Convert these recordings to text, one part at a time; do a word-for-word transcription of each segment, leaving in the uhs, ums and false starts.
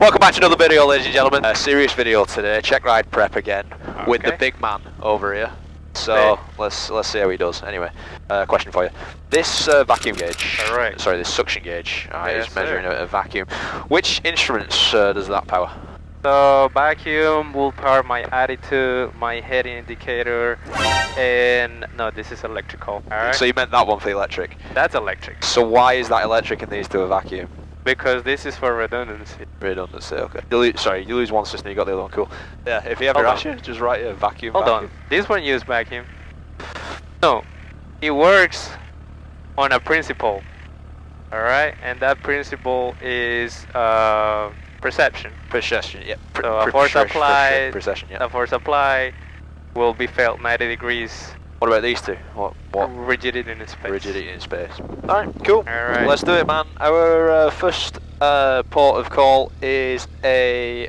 Welcome back to another video, ladies and gentlemen. A serious video today. Check ride prep again, okay, with the big man over here. So hey. let's let's see how he does. Anyway, uh, question for you: this uh, vacuum gauge, all right. sorry, this suction gauge, all right, yes, is measuring a, a vacuum. Which instruments uh, does that power? So vacuum will power my attitude, my head indicator, and no, this is electrical. All right. So you meant that one for electric? That's electric. So why is that electric and these two are vacuum? Because this is for redundancy. Redundancy, okay. You lose, sorry, you lose one system, you got the other one, cool. Yeah, if you ever ask you, just write a vacuum. Hold vacuum. on, this one uses vacuum. No, it works on a principle, all right? And that principle is uh, perception. Perception, yeah. Per so a force applied, perception, yeah. A force applied will be felt ninety degrees. What about these two? What? What? Rigidity in space. Rigidity in space. All right, cool. All right. Let's do it, man. Our uh, first uh, port of call is a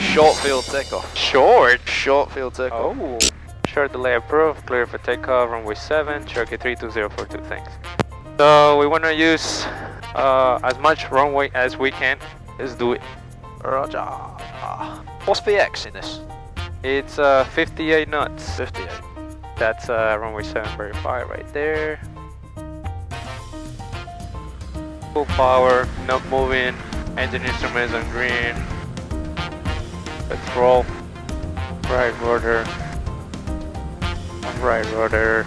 short field takeoff. Short? Short field takeoff. Oh. Short delay approved. Clear for takeoff. Runway seven. Cherokee three two zero four two. Thanks. So we want to use uh, as much runway as we can. Let's do it. Roger. What's V X in this? It's uh, fifty-eight knots. fifty-eight. That's uh, runway seven verified right there. Full power, not moving. Engine instruments on green. Let's roll. Right rudder. Right rudder.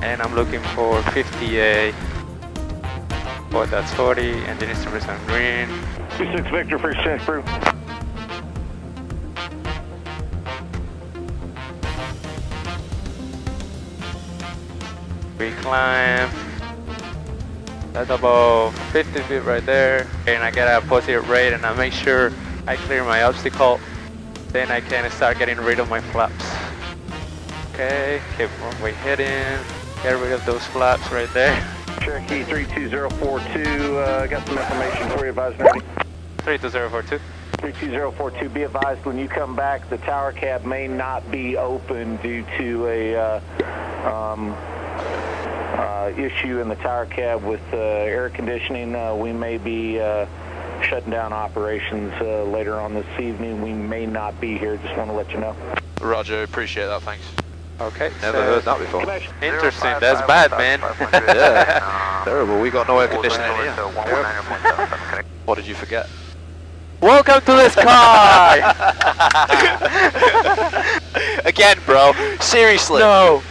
And I'm looking for fifty-eight. But that's forty. Engine instruments on green. two six Victor, first check through. We climb, that's about fifty feet right there, and I get a positive rate and I make sure I clear my obstacle, then I can start getting rid of my flaps. Okay, keep runway heading, get rid of those flaps right there. Cherokee three two zero four two, uh, got some information for you, advise ready. three two zero four two. three two zero four two, be advised when you come back, the tower cab may not be open due to a uh, um, Uh, issue in the tower cab with uh, air conditioning. Uh, we may be uh, shutting down operations uh, later on this evening. We may not be here. Just want to let you know. Roger, appreciate that. Thanks. Okay. Never so heard that before. Interesting. That's bad, man. Yeah. Terrible. We got no air conditioning here. What did you forget? Welcome to the sky. Again, bro. Seriously. No.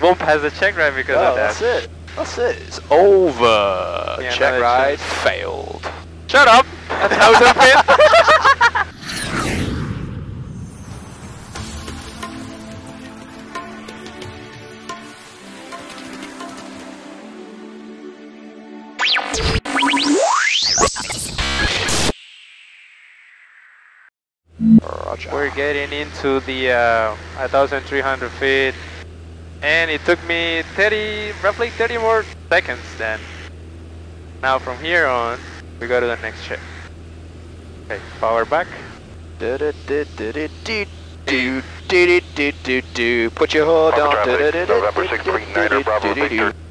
Bump has a check ride because oh, of that. That's it. That's it. It's over. Yeah, check ride failed. Shut up. That's how it's been. We're getting into the uh, one thousand three hundred feet. And it took me thirty, roughly thirty more seconds then. Now from here on, we go to the next check. Okay, power back. Do do do do do do do do do do do. Put your hold on.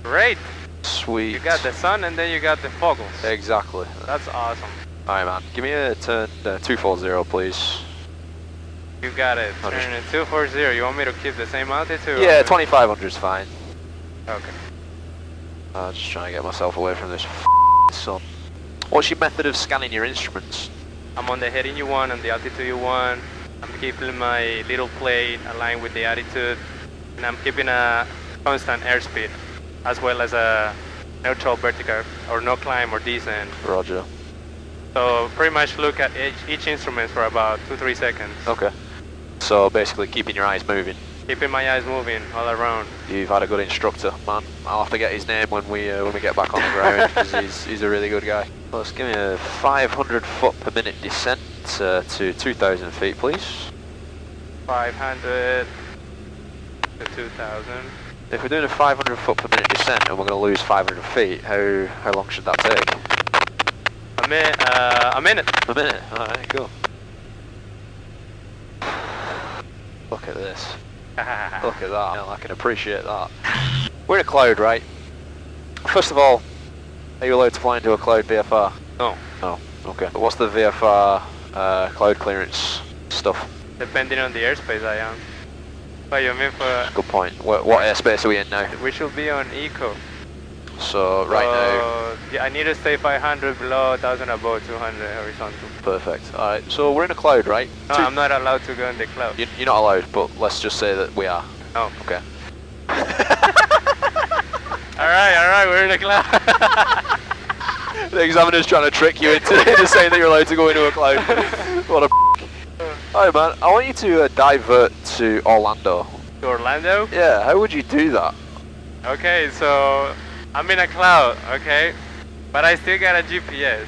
Great. Sweet. You got the sun and then you got the fogles. Exactly. That's awesome. All right, man. Give me a turn uh, two four zero, please. You got it. Turn at two forty. You want me to keep the same altitude? Yeah, twenty-five hundred is fine. Okay. I'm uh, just trying to get myself away from this f***ing sun. What's your method of scanning your instruments? I'm on the heading you want and the altitude you want. I'm keeping my little plate aligned with the altitude, and I'm keeping a constant airspeed, as well as a neutral vertical or no climb or descent. Roger. So pretty much look at each, each instrument for about two three seconds. Okay. So basically keeping your eyes moving. Keeping my eyes moving all around. You've had a good instructor, man. I'll have to get his name when we uh, when we get back on the ground, because he's, he's a really good guy. Let's give me a five hundred foot per minute descent uh, to two thousand feet, please. five hundred to two thousand. If we're doing a five hundred foot per minute descent and we're going to lose five hundred feet, how how long should that take? A minute. Uh, a minute. A minute. All right, cool. Look at this. Look at that. I can appreciate that. We're in a cloud, right? First of all, Are you allowed to fly into a cloud V F R? No. No, okay. But what's the V F R uh, cloud clearance stuff? Depending on the airspace I am. But you mean for... Good point. What, what airspace are we in now? We should be on eco. So right uh, now... Yeah, I need to stay five hundred below, one thousand above, two hundred horizontal. Perfect. Alright, so we're in a cloud, right? No, Two. I'm not allowed to go in the cloud. You're, you're not allowed, but let's just say that we are. Oh. Okay. Alright, alright, we're in a cloud. The examiner's trying to trick you into saying that you're allowed to go into a cloud. What a Alright man, I want you to uh, divert to Orlando. To Orlando? Yeah, how would you do that? Okay, so... I'm in a cloud, okay? But I still got a G P S.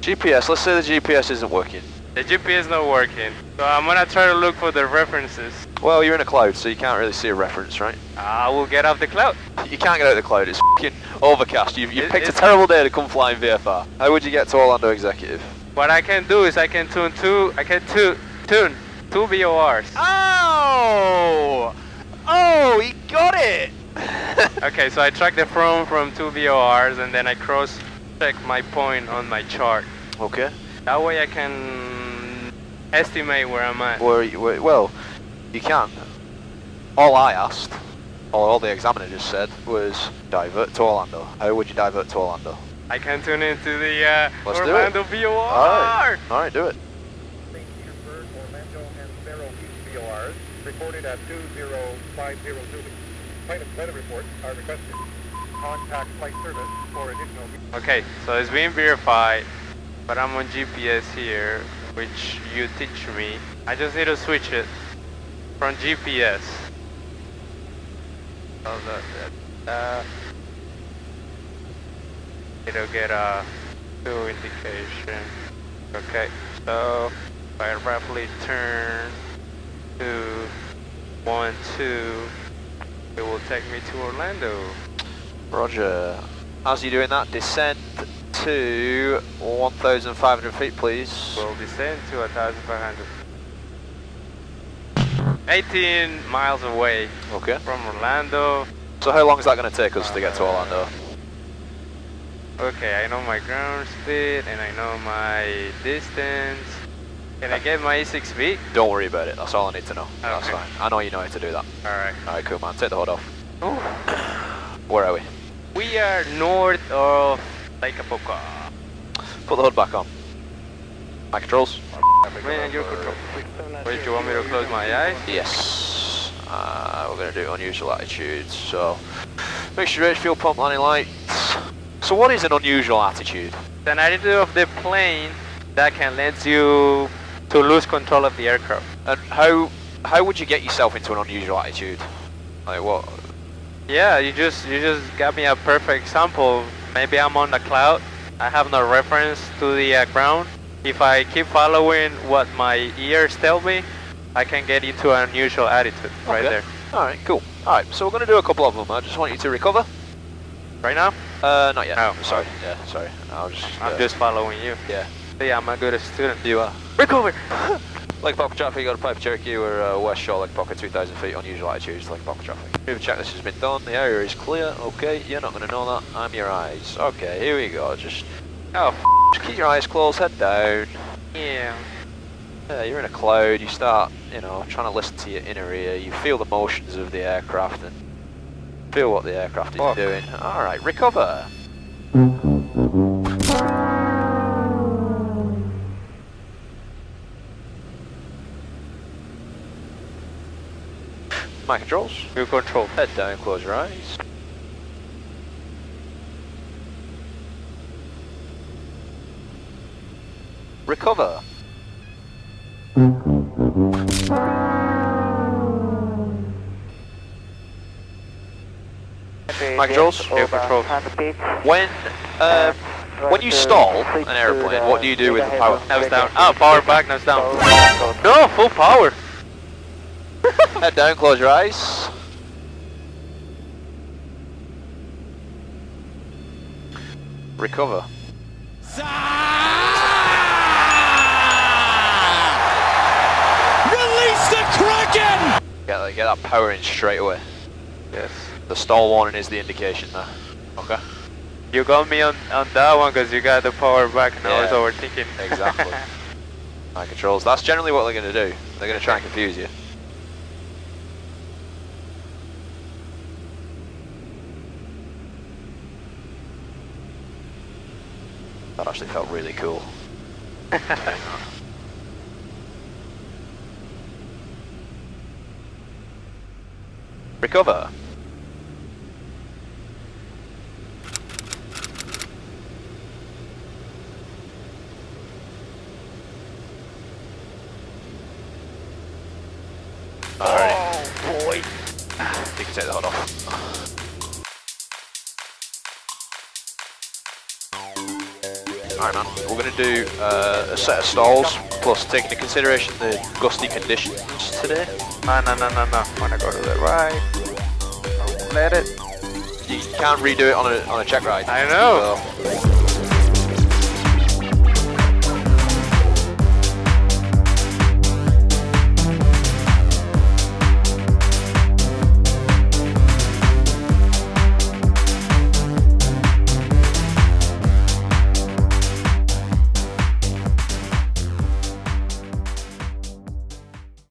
G P S, let's say the G P S isn't working. The G P S not working. So I'm gonna try to look for the references. Well, you're in a cloud, so you can't really see a reference, right? I will get off the cloud. You can't get out of the cloud, it's f***ing overcast. You've, you've it, picked a terrible day to come flying V F R. How would you get to Orlando Executive? What I can do is I can tune two, I can tune, tune two V O Rs. Oh! Oh, he got it! Okay, so I track the throne from two V O Rs and then I cross check my point on my chart. Okay. That way I can estimate where I'm at. Where, where, well, you can. All I asked, or all the examiner just said, was divert to Orlando. How would you divert to Orlando? I can tune into the uh, Let's Orlando V O R! Alright, right, do it. Saint Petersburg, Orlando and Faro Beach V O Rs reported at two zero five zero Zulu. Plaintiff's weather reports are requested. Contact flight service for additional... Okay, so it's being verified, but I'm on G P S here, which you teach me. I just need to switch it from G P S. Oh, that, uh, it'll get a two indication. Okay, so I roughly turn to one, two. It will take me to Orlando. Roger. As you're doing that, descend to one thousand five hundred feet, please. We'll descend to one thousand five hundred. eighteen miles away. Okay. From Orlando. So how long is that going to take us uh, to get to Orlando? Okay, I know my ground speed and I know my distance. Can I get my E six V? Don't worry about it, that's all I need to know. Okay. That's fine. I know you know how to do that. Alright. Alright, cool man, take the hood off. Ooh. Where are we? We are north of Lake Apopka. Put the hood back on. My controls? Man, your control. Wait, do you want me to close my eyes? Yes. Uh, we're going to do unusual attitudes, so... Mixture range, fuel pump, landing lights. So what is an unusual attitude? It's an attitude of the plane that can let you... to lose control of the aircraft. And how how would you get yourself into an unusual attitude? Like what? Yeah, you just you just got me a perfect example. Maybe I'm on the cloud. I have no reference to the uh, ground. If I keep following what my ears tell me, I can get into an unusual attitude okay. right there. All right, cool. All right, so we're gonna do a couple of them. I just want you to recover. Right now? Uh, not yet. Oh, I'm sorry. sorry. Yeah, sorry. I'll just. I'm uh, just following you. Yeah. Yeah, I'm a good student. You are. Recover! Lake Apopka traffic, you got a pipe Cherokee, we're uh, west shore Lake Apopka, two thousand feet, unusual attitudes, Lake Apopka traffic. Move check, this has been done, the area is clear, okay, you're not going to know that, I'm your eyes. Okay, here we go, just, oh f just keep your eyes closed, head down. Yeah. Yeah, you're in a cloud, you start, you know, trying to listen to your inner ear, you feel the motions of the aircraft and feel what the aircraft is oh. doing. Alright, recover! My controls. Your control. Head down, close your eyes. Recover. My controls. Your control. When, uh, when you stall an aeroplane, what do you do with the power? Nose down. Ah, power back, nose down. No, full power. Head down, close your eyes. Recover. Zah! Release the Kraken! Get, get that power in straight away. Yes. The stall warning is the indication there. Okay. You got me on, on that one because you got the power back and yeah. I was overthinking. Exactly. My controls. That's generally what they're going to do. They're going to try and confuse you. That actually felt really cool. Recover. Do uh, a set of stalls, plus taking into consideration the gusty conditions today. No, no, no, no, no. Wanna go to the right? Don't let it. You can't redo it on a on a check ride. I know. So.